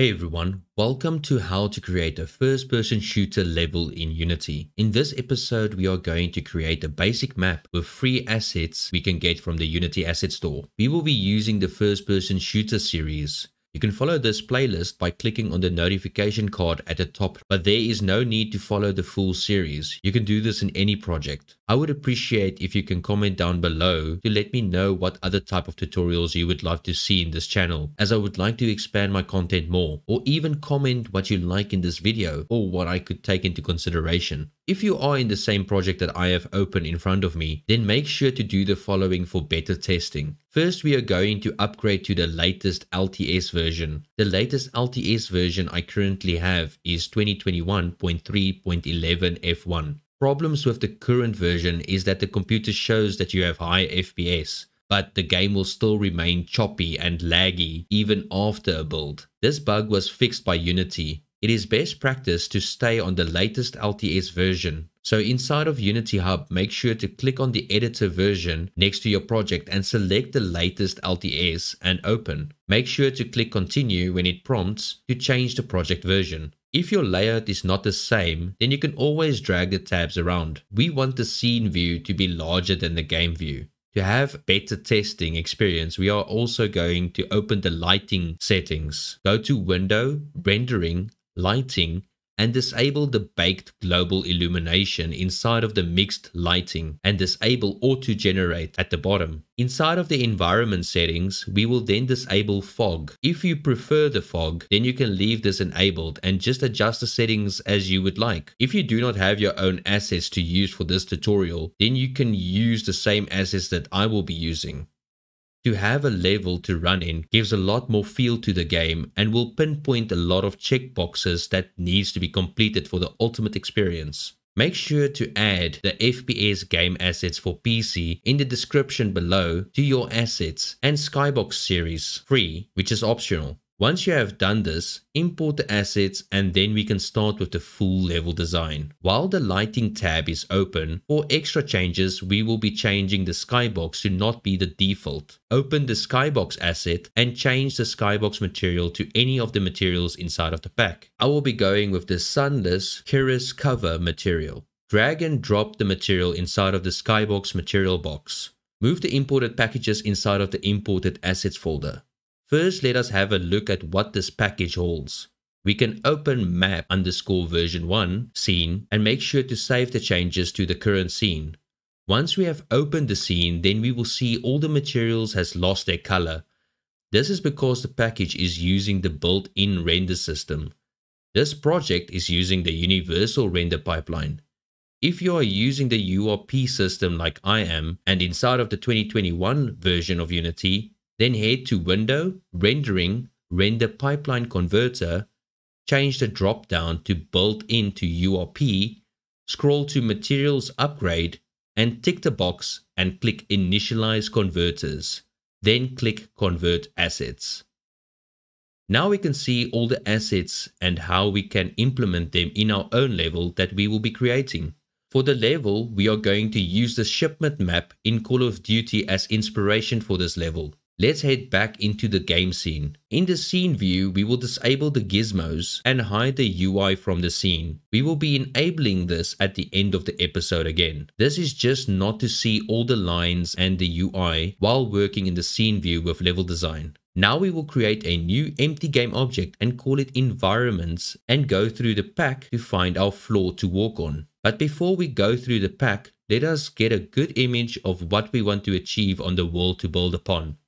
Hey everyone, welcome to how to create a first-person shooter level in Unity. In this episode, we are going to create a basic map with free assets we can get from the Unity Asset Store. We will be using the first-person shooter series. You can follow this playlist by clicking on the notification card at the top, but there is no need to follow the full series. You can do this in any project. I would appreciate if you can comment down below to let me know what other type of tutorials you would like to see in this channel, as I would like to expand my content more, or even comment what you like in this video or what I could take into consideration. If you are in the same project that I have open in front of me, then make sure to do the following for better testing. First, we are going to upgrade to the latest LTS version. The latest LTS version I currently have is 2021.3.11F1. Problems with the current version is that the computer shows that you have high FPS, but the game will still remain choppy and laggy even after a build. This bug was fixed by Unity. It is best practice to stay on the latest LTS version. So inside of Unity Hub, make sure to click on the editor version next to your project and select the latest LTS and open. Make sure to click continue when it prompts to change the project version. If your layout is not the same, then you can always drag the tabs around. We want the scene view to be larger than the game view. To have better testing experience, we are also going to open the lighting settings. Go to Window, Rendering, Lighting, and disable the baked global illumination inside of the mixed lighting, and disable auto generate at the bottom. Inside of the environment settings, we will then disable fog. If you prefer the fog, then you can leave this enabled and just adjust the settings as you would like. If you do not have your own assets to use for this tutorial, then you can use the same assets that I will be using. To have a level to run in gives a lot more feel to the game and will pinpoint a lot of checkboxes that needs to be completed for the ultimate experience. Make sure to add the FPS game assets for PC in the description below to your assets, and Skybox series free, which is optional. Once you have done this, import the assets, and then we can start with the full level design. While the lighting tab is open, for extra changes, we will be changing the skybox to not be the default. Open the skybox asset and change the skybox material to any of the materials inside of the pack. I will be going with the sunless Keras cover material. Drag and drop the material inside of the skybox material box. Move the imported packages inside of the imported assets folder. First, let us have a look at what this package holds. We can open map underscore version 1 scene and make sure to save the changes to the current scene. Once we have opened the scene, then we will see all the materials has lost their color. This is because the package is using the built-in render system. This project is using the universal render pipeline. If you are using the URP system like I am, and inside of the 2021 version of Unity, then head to Window, Rendering, Render Pipeline Converter, change the drop-down to Built-in to URP, scroll to Materials Upgrade, and tick the box and click Initialize Converters. Then click Convert Assets. Now we can see all the assets and how we can implement them in our own level that we will be creating. For the level, we are going to use the shipment map in Call of Duty as inspiration for this level. Let's head back into the game scene. In the scene view, we will disable the gizmos and hide the UI from the scene. We will be enabling this at the end of the episode again. This is just not to see all the lines and the UI while working in the scene view with level design. Now we will create a new empty game object and call it environments and go through the pack to find our floor to walk on. But before we go through the pack, let us get a good image of what we want to achieve on the world to build upon.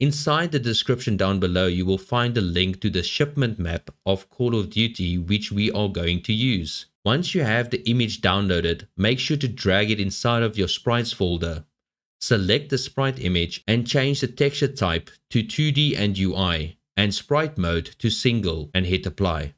Inside the description down below, you will find a link to the shipment map of Call of Duty, which we are going to use. Once you have the image downloaded, make sure to drag it inside of your Sprites folder. Select the sprite image and change the texture type to 2D and UI, and sprite mode to single, and hit apply.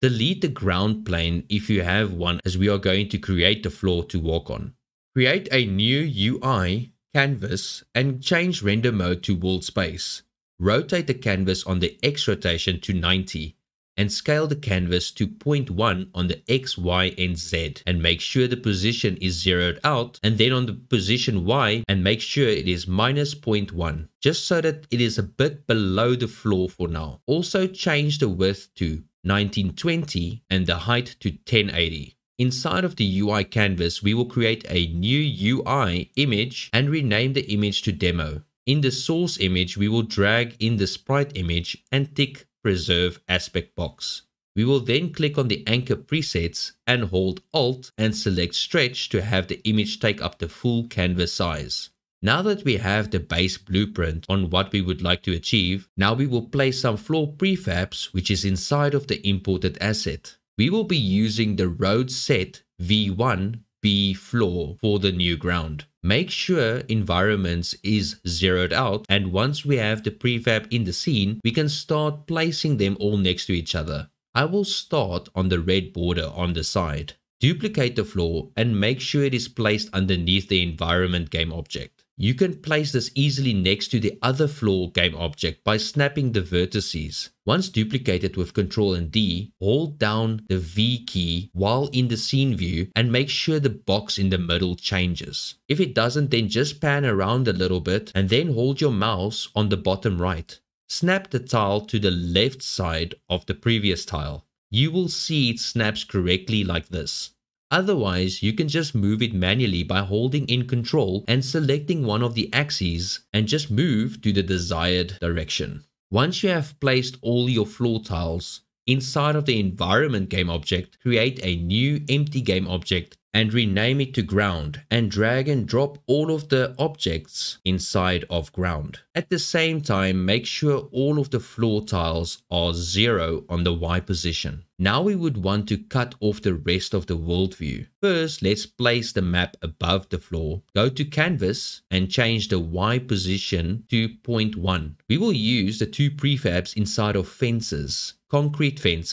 Delete the ground plane if you have one, as we are going to create the floor to walk on. Create a new UI canvas and change render mode to world space. Rotate the canvas on the X rotation to 90. and scale the canvas to 0.1 on the X, Y, and Z, and make sure the position is zeroed out, and then on the position Y, and make sure it is -0.1, just so that it is a bit below the floor for now. Also change the width to 1920 and the height to 1080. Inside of the UI canvas, we will create a new UI image and rename the image to demo. In the source image, we will drag in the sprite image and tick preserve aspect box. We will then click on the anchor presets and hold Alt and select stretch to have the image take up the full canvas size. Now that we have the base blueprint on what we would like to achieve, now we will place some floor prefabs, which is inside of the imported asset. We will be using the road set V1B floor for the new ground. Make sure environments is zeroed out, and once we have the prefab in the scene, we can start placing them all next to each other. I will start on the red border on the side. Duplicate the floor and make sure it is placed underneath the environment game object. You can place this easily next to the other floor game object by snapping the vertices. Once duplicated with Ctrl and D, hold down the V key while in the scene view and make sure the box in the middle changes. If it doesn't, then just pan around a little bit and then hold your mouse on the bottom right. Snap the tile to the left side of the previous tile. You will see it snaps correctly like this. Otherwise, you can just move it manually by holding in Control and selecting one of the axes and just move to the desired direction. Once you have placed all your floor tiles, inside of the environment game object, create a new empty game object and rename it to ground, and drag and drop all of the objects inside of ground. At the same time, make sure all of the floor tiles are zero on the Y position. Now we would want to cut off the rest of the world view. First, let's place the map above the floor. Go to canvas and change the Y position to 0.1. We will use the two prefabs inside of fences. Concrete fence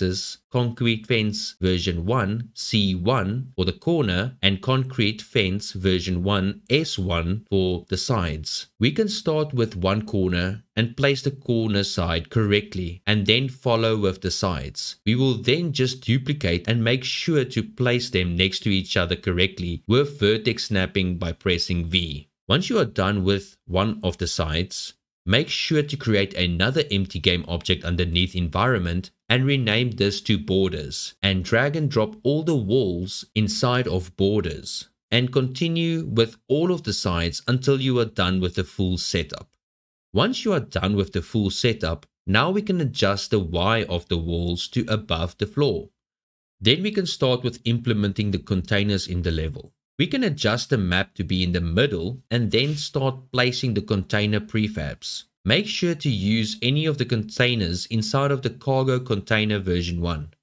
version 1 C1 for the corner and concrete fence version 1 S1 for the sides. We can start with one corner and place the corner side correctly and then follow with the sides. We will then just duplicate and make sure to place them next to each other correctly with vertex snapping by pressing V. Once you are done with one of the sides, make sure to create another empty game object underneath environment and rename this to borders, and drag and drop all the walls inside of borders, and continue with all of the sides until you are done with the full setup. Once you are done with the full setup, now we can adjust the Y of the walls to above the floor. Then we can start with implementing the containers in the level. We can adjust the map to be in the middle and then start placing the container prefabs. Make sure to use any of the containers inside of the cargo container version 1.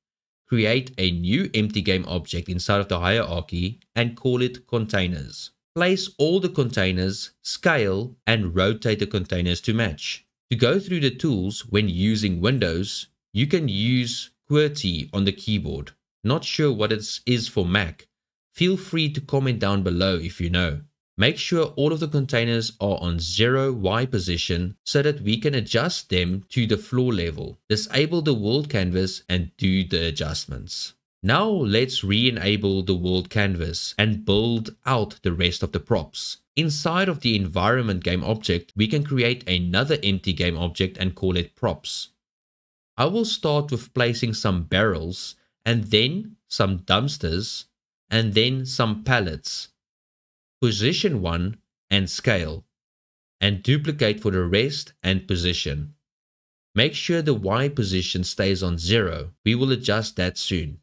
Create a new empty game object inside of the hierarchy and call it containers. Place all the containers, scale and rotate the containers to match. To go through the tools when using Windows, you can use QWERTY on the keyboard. Not sure what it is for Mac. Feel free to comment down below if you know. Make sure all of the containers are on 0Y position so that we can adjust them to the floor level. Disable the world canvas and do the adjustments. Now let's re-enable the world canvas and build out the rest of the props. Inside of the environment game object, we can create another empty game object and call it props. I will start with placing some barrels and then some dumpsters, and then some pallets, position 1 and scale, and duplicate for the rest and position. Make sure the Y position stays on 0, we will adjust that soon.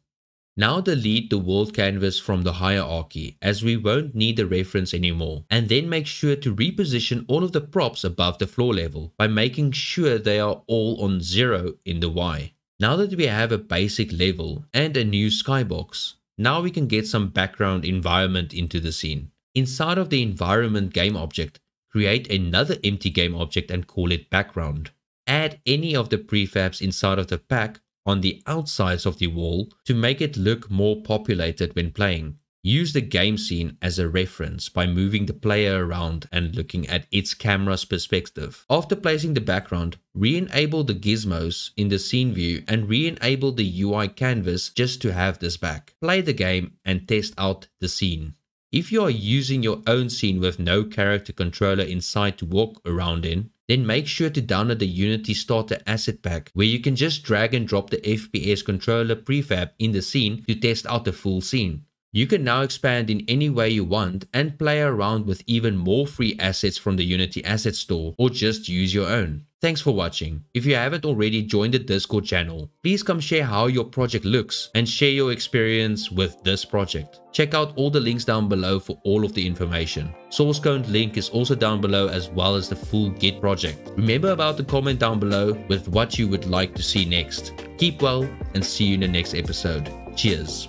Now delete the world canvas from the hierarchy as we won't need the reference anymore, and then make sure to reposition all of the props above the floor level by making sure they are all on 0 in the Y. Now that we have a basic level and a new skybox, now we can get some background environment into the scene. Inside of the environment game object, create another empty game object and call it background. Add any of the prefabs inside of the pack on the outsides of the wall to make it look more populated when playing. Use the game scene as a reference by moving the player around and looking at its camera's perspective. After placing the background, re-enable the gizmos in the scene view and re-enable the UI canvas just to have this back. Play the game and test out the scene. If you are using your own scene with no character controller inside to walk around in, then make sure to download the Unity Starter Asset Pack, where you can just drag and drop the FPS controller prefab in the scene to test out the full scene. You can now expand in any way you want and play around with even more free assets from the Unity Asset Store, or just use your own. Thanks for watching. If you haven't already joined the Discord channel, please come share how your project looks and share your experience with this project. Check out all the links down below for all of the information. Source code link is also down below, as well as the full Git project. Remember about the comment down below with what you would like to see next. Keep well and see you in the next episode. Cheers.